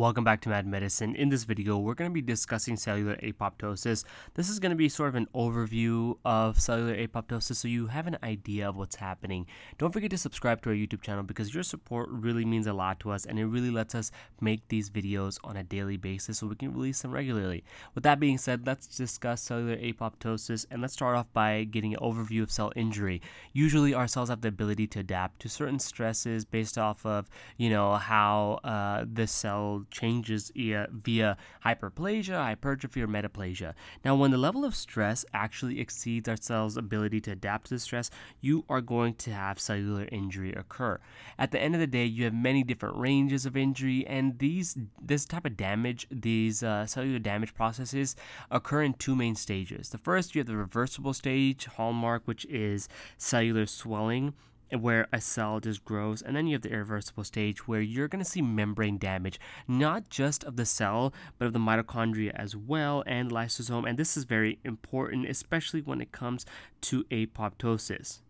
Welcome back to Mad Medicine. In this video, we're going to be discussing cellular apoptosis. This is going to be sort of an overview of cellular apoptosis so you have an idea of what's happening. Don't forget to subscribe to our YouTube channel because your support really means a lot to us and it really lets us make these videos on a daily basis so we can release them regularly. With that being said, let's discuss cellular apoptosis and let's start off by getting an overview of cell injury. Usually our cells have the ability to adapt to certain stresses based off of, how the cell changes via hyperplasia, hypertrophy, or metaplasia. Now, when the level of stress actually exceeds our cell's ability to adapt to the stress, you are going to have cellular injury occur. At the end of the day, you have many different ranges of injury, and this type of damage, these cellular damage processes occur in two main stages. The first, you have the reversible stage, hallmark, which is cellular swelling, where a cell just grows, and then you have the irreversible stage where you're going to see membrane damage, not just of the cell, but of the mitochondria as well and lysosome, and this is very important, especially when it comes to apoptosis.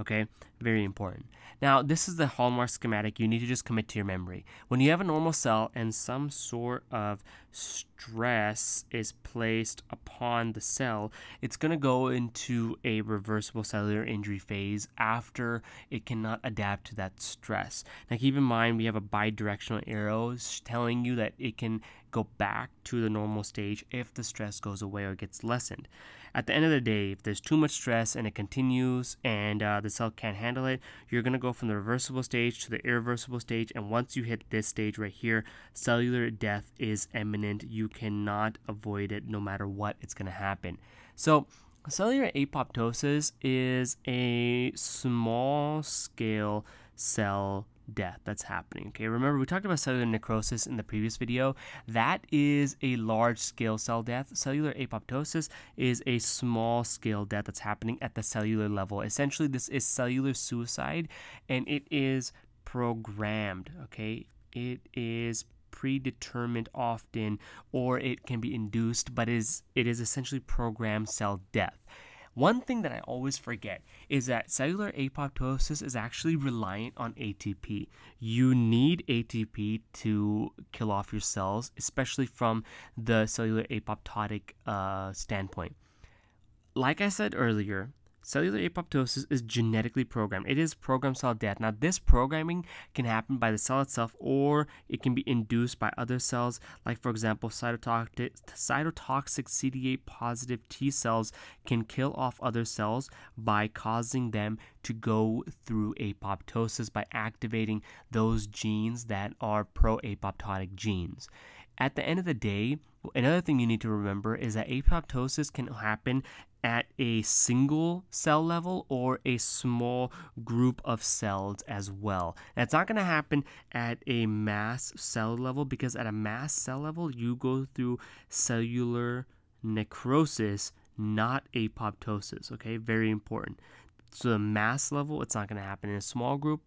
Okay, very important. Now, this is the hallmark schematic you need to just commit to your memory. When you have a normal cell and some sort of stress is placed upon the cell, it's going to go into a reversible cellular injury phase after it cannot adapt to that stress. Now, keep in mind, we have a bidirectional arrow telling you that it can go back to the normal stage if the stress goes away or gets lessened. At the end of the day, if there's too much stress and it continues and the cell can't handle it, you're going to go from the reversible stage to the irreversible stage, and once you hit this stage right here, cellular death is imminent. You cannot avoid it no matter what, it's going to happen. So cellular apoptosis is a small scale cell death that's happening. Okay, remember we talked about cellular necrosis in the previous video. That is a large scale cell death. Cellular apoptosis is a small scale death that's happening at the cellular level. Essentially, this is cellular suicide and it is programmed. Okay, it is predetermined often, or it can be induced, but it is essentially programmed cell death. One thing that I always forget is that cellular apoptosis is actually reliant on ATP. You need ATP to kill off your cells, especially from the cellular apoptotic standpoint. Like I said earlier, cellular apoptosis is genetically programmed. It is programmed cell death. Now, this programming can happen by the cell itself, or it can be induced by other cells. Like, for example, cytotoxic CD8-positive T cells can kill off other cells by causing them to go through apoptosis by activating those genes that are pro-apoptotic genes. At the end of the day, another thing you need to remember is that apoptosis can happen at a single cell level or a small group of cells as well. Now, it's not going to happen at a mass cell level because at a mass cell level, you go through cellular necrosis, not apoptosis, okay? Very important. So the mass level, it's not going to happen. In a small group,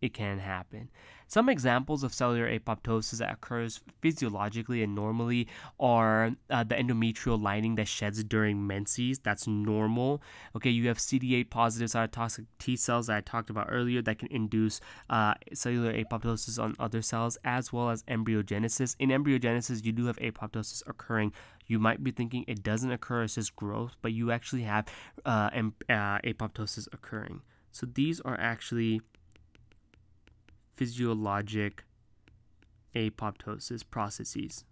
it can happen. Some examples of cellular apoptosis that occurs physiologically and normally are the endometrial lining that sheds during menses. That's normal. Okay, you have CD8-positive cytotoxic T cells that I talked about earlier that can induce cellular apoptosis on other cells, as well as embryogenesis. In embryogenesis, you do have apoptosis occurring. You might be thinking it doesn't occur, it's just growth, but you actually have apoptosis occurring. So these are actually physiologic apoptosis processes.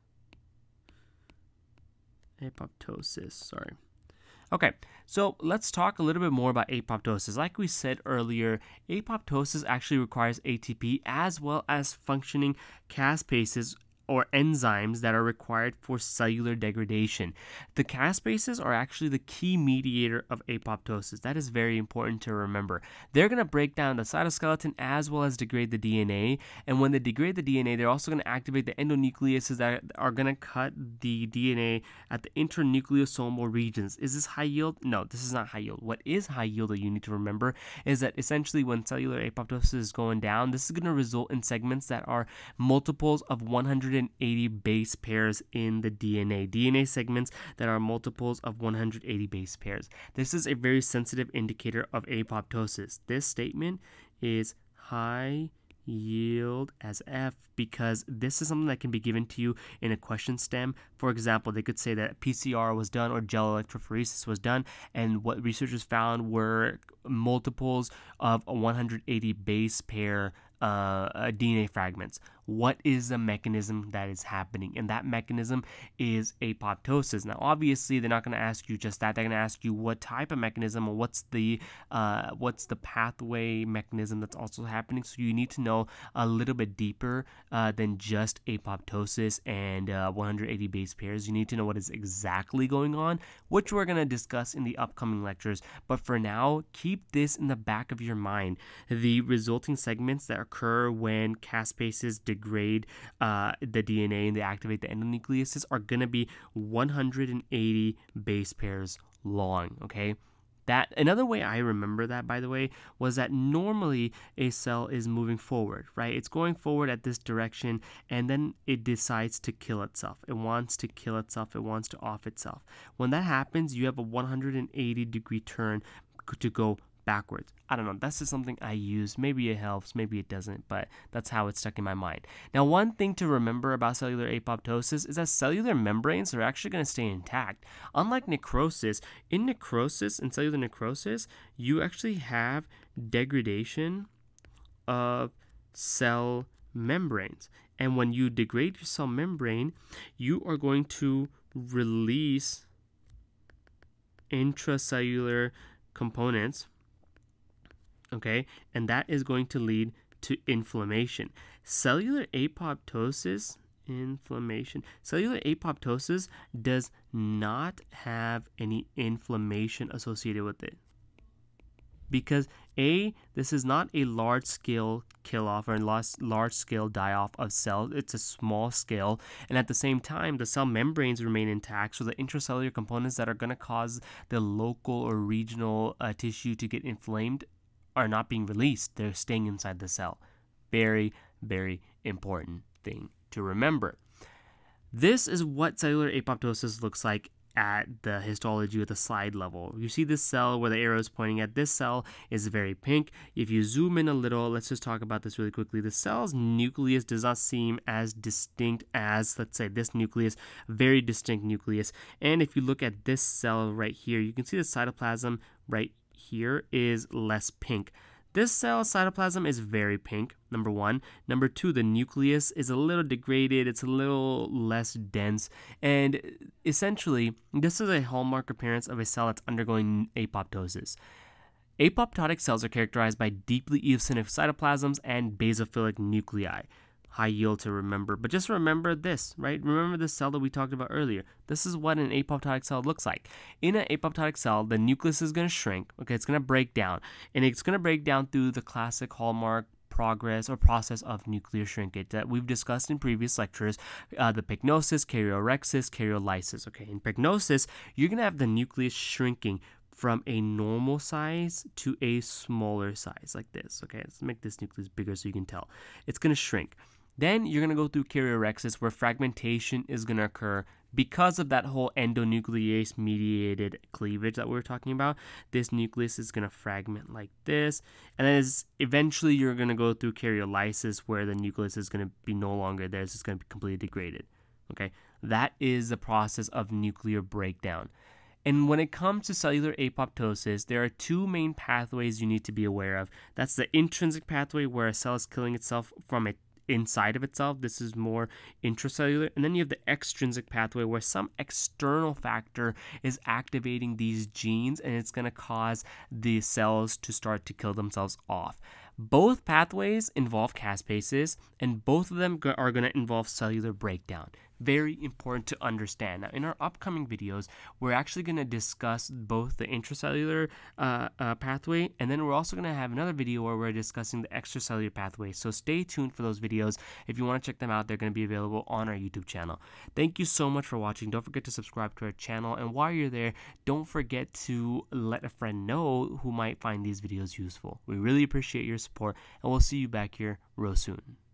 Okay, so let's talk a little bit more about apoptosis. Like we said earlier, apoptosis actually requires ATP as well as functioning caspases, or enzymes that are required for cellular degradation. The caspases are actually the key mediator of apoptosis. That is very important to remember. They're going to break down the cytoskeleton as well as degrade the DNA. And when they degrade the DNA, they're also going to activate the endonucleases that are going to cut the DNA at the internucleosomal regions. Is this high yield? No, this is not high yield. What is high yield that you need to remember is that essentially when cellular apoptosis is going down, this is going to result in segments that are multiples of 180 base pairs in the DNA. DNA segments that are multiples of 180 base pairs. This is a very sensitive indicator of apoptosis. This statement is high yield as F because this is something that can be given to you in a question stem. For example, they could say that PCR was done or gel electrophoresis was done, and what researchers found were multiples of 180 base pair DNA fragments. What is the mechanism that is happening? And that mechanism is apoptosis. Now, obviously, they're not going to ask you just that. They're going to ask you what type of mechanism or what's the pathway mechanism that's also happening. So you need to know a little bit deeper than just apoptosis and 180 base pairs. You need to know what is exactly going on, which we're going to discuss in the upcoming lectures. But for now, keep this in the back of your mind. The resulting segments that are occur when caspases degrade the DNA and they activate the endonucleases are going to be 180 base pairs long, okay? That another way I remember that, by the way, was that normally a cell is moving forward, right? It's going forward at this direction, and then it decides to kill itself. It wants to kill itself. It wants to off itself. When that happens, you have a 180-degree turn to go backwards. I don't know, that's just something I use. Maybe it helps, maybe it doesn't, but that's how it's stuck in my mind. Now, one thing to remember about cellular apoptosis is that cellular membranes are actually going to stay intact. Unlike necrosis, in necrosis, in cellular necrosis, you actually have degradation of cell membranes. And when you degrade your cell membrane, you are going to release intracellular components, okay, and that is going to lead to inflammation. Cellular apoptosis does not have any inflammation associated with it because this is not a large-scale kill-off or large-scale die-off of cells. It's a small scale, and at the same time, the cell membranes remain intact, so the intracellular components that are going to cause the local or regional tissue to get inflamed are not being released. They're staying inside the cell. Very, very important thing to remember. This is what cellular apoptosis looks like at the histology with the slide level. You see this cell where the arrow is pointing at. This cell is very pink. If you zoom in a little, let's just talk about this really quickly. The cell's nucleus does not seem as distinct as, let's say, this nucleus, very distinct nucleus. And if you look at this cell right here, you can see the cytoplasm right here is less pink. This cell cytoplasm is very pink, number one. Number two, the nucleus is a little degraded. It's a little less dense. And essentially, this is a hallmark appearance of a cell that's undergoing apoptosis. Apoptotic cells are characterized by deeply eosinophilic cytoplasms and basophilic nuclei. High yield to remember. But just remember this, right? Remember the cell that we talked about earlier. This is what an apoptotic cell looks like. In an apoptotic cell, the nucleus is going to shrink. Okay, it's going to break down. And it's going to break down through the classic hallmark progress or process of nuclear shrinkage that we've discussed in previous lectures, the pyknosis, karyorrhexis, karyolysis. Okay, in pyknosis, you're going to have the nucleus shrinking from a normal size to a smaller size like this. Okay, let's make this nucleus bigger so you can tell. It's going to shrink. Then you're going to go through karyorrhexis where fragmentation is going to occur because of that whole endonuclease-mediated cleavage that we were talking about. This nucleus is going to fragment like this. And then eventually you're going to go through karyolysis where the nucleus is going to be no longer there. It's going to be completely degraded. Okay, that is the process of nuclear breakdown. And when it comes to cellular apoptosis, there are two main pathways you need to be aware of. That's the intrinsic pathway where a cell is killing itself from a inside of itself. This is more intracellular. And then you have the extrinsic pathway where some external factor is activating these genes and it's going to cause the cells to start to kill themselves off. Both pathways involve caspases and both of them are going to involve cellular breakdown. Very important to understand. Now, in our upcoming videos, we're actually going to discuss both the intracellular pathway, and then we're also going to have another video where we're discussing the extracellular pathway. So stay tuned for those videos. If you want to check them out, they're going to be available on our YouTube channel. Thank you so much for watching. Don't forget to subscribe to our channel. And while you're there, don't forget to let a friend know who might find these videos useful. We really appreciate your support, and we'll see you back here real soon.